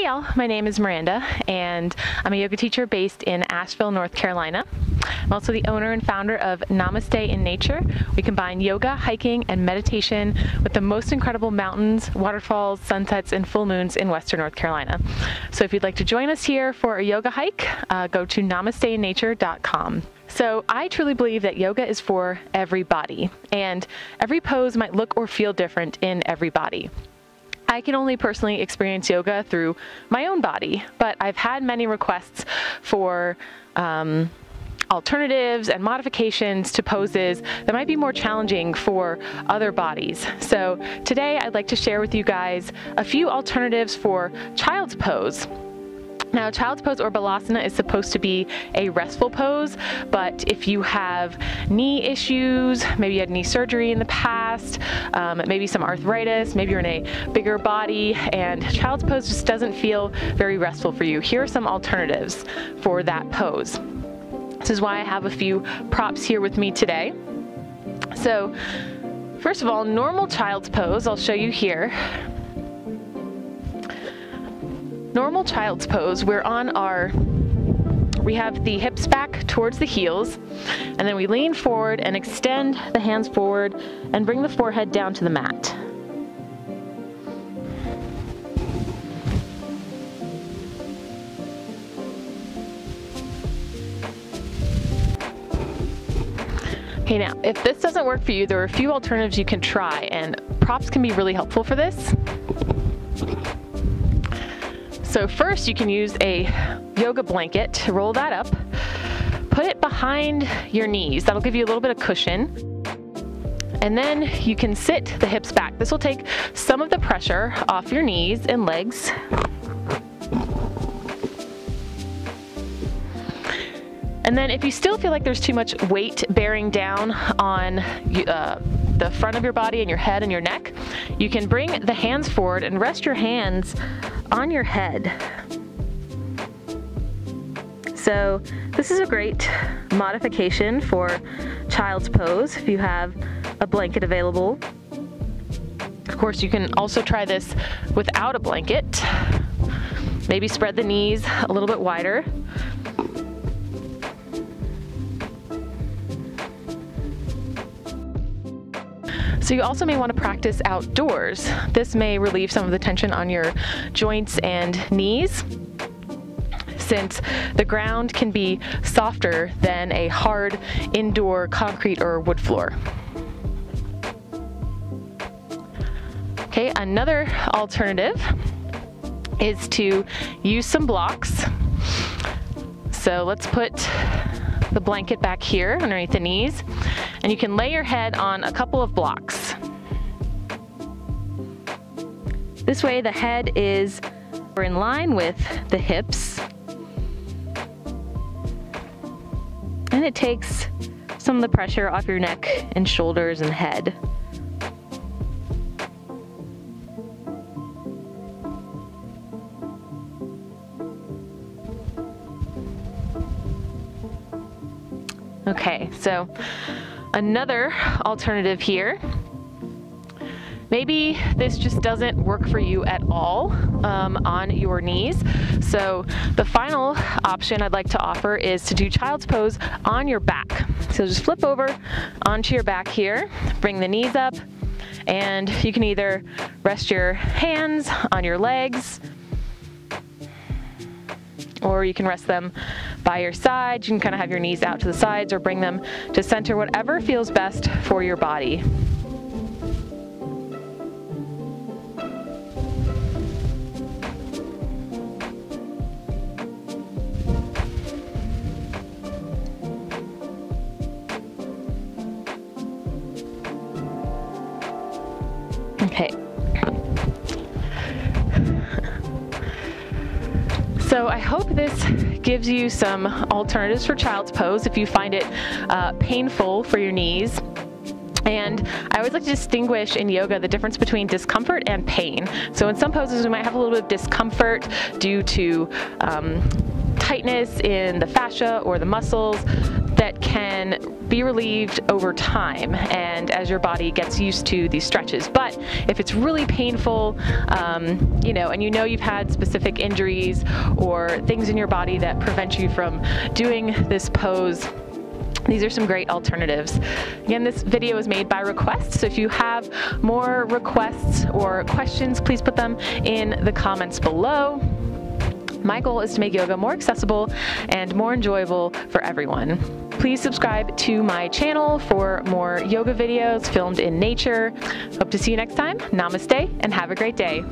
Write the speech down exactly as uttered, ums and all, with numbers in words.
Hey y'all, my name is Miranda and I'm a yoga teacher based in Asheville, North Carolina. I'm also the owner and founder of Namaste in Nature. We combine yoga, hiking, and meditation with the most incredible mountains, waterfalls, sunsets, and full moons in Western North Carolina. So if you'd like to join us here for a yoga hike, uh, go to namaste in nature dot com. So I truly believe that yoga is for every body, and every pose might look or feel different in every body. I can only personally experience yoga through my own body, but I've had many requests for um, alternatives and modifications to poses that might be more challenging for other bodies. So today I'd like to share with you guys a few alternatives for child's pose. Now, child's pose or balasana is supposed to be a restful pose, but if you have knee issues, maybe you had knee surgery in the past, um, maybe some arthritis, maybe you're in a bigger body, and child's pose just doesn't feel very restful for you, here are some alternatives for that pose. This is why I have a few props here with me today. So, first of all, normal child's pose, I'll show you here. Normal child's pose, we're on our, we have the hips back towards the heels, and then we lean forward and extend the hands forward and bring the forehead down to the mat. Okay, now, if this doesn't work for you, there are a few alternatives you can try, and props can be really helpful for this. So first you can use a yoga blanket, roll that up, put it behind your knees. That'll give you a little bit of cushion. And then you can sit the hips back. This will take some of the pressure off your knees and legs. And then if you still feel like there's too much weight bearing down on uh, the front of your body and your head and your neck, you can bring the hands forward and rest your hands on your head. So this is a great modification for child's pose if you have a blanket available. Of course, you can also try this without a blanket. Maybe spread the knees a little bit wider. So you also may want to practice outdoors. This may relieve some of the tension on your joints and knees, since the ground can be softer than a hard indoor concrete or wood floor. Okay, another alternative is to use some blocks. So let's put the blanket back here underneath the knees, and you can lay your head on a couple of blocks. This way the head is in line with the hips, and it takes some of the pressure off your neck and shoulders and head. Okay, so another alternative here. Maybe this just doesn't work for you at all um, on your knees. So the final option I'd like to offer is to do child's pose on your back. So just flip over onto your back here, bring the knees up, and you can either rest your hands on your legs, or you can rest them by your side. You can kind of have your knees out to the sides or bring them to center, whatever feels best for your body. Okay. So I hope this gives you some alternatives for child's pose if you find it uh, painful for your knees. And I always like to distinguish in yoga the difference between discomfort and pain. So in some poses we might have a little bit of discomfort due to um, tightness in the fascia or the muscles. that can be relieved over time and as your body gets used to these stretches. But if it's really painful, um, you know, and you know you've had specific injuries or things in your body that prevent you from doing this pose, these are some great alternatives. Again, this video is made by request, so if you have more requests or questions, please put them in the comments below. My goal is to make yoga more accessible and more enjoyable for everyone. Please subscribe to my channel for more yoga videos filmed in nature. Hope to see you next time. Namaste and have a great day.